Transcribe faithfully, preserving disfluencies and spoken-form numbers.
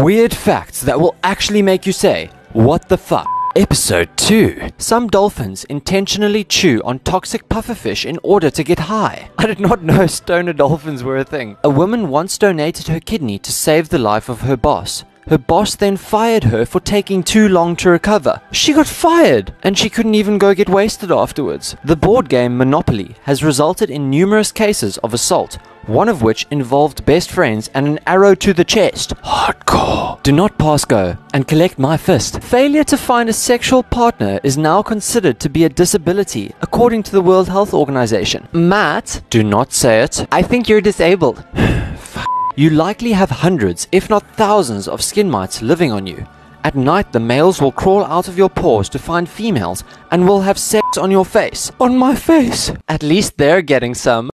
Weird facts that will actually make you say, what the fuck? Episode two. Some dolphins intentionally chew on toxic pufferfish in order to get high. I did not know stoner dolphins were a thing. A woman once donated her kidney to save the life of her boss. Her boss then fired her for taking too long to recover. She got fired, and she couldn't even go get wasted afterwards. The board game Monopoly has resulted in numerous cases of assault, one of which involved best friends and an arrow to the chest. Hardcore. Do not pass go and collect my fist. Failure to find a sexual partner is now considered to be a disability, according to the World Health Organization. Matt, do not say it. I think you're disabled. You likely have hundreds, if not thousands, of skin mites living on you. At night, the males will crawl out of your pores to find females and will have sex on your face. On my face! At least they're getting some.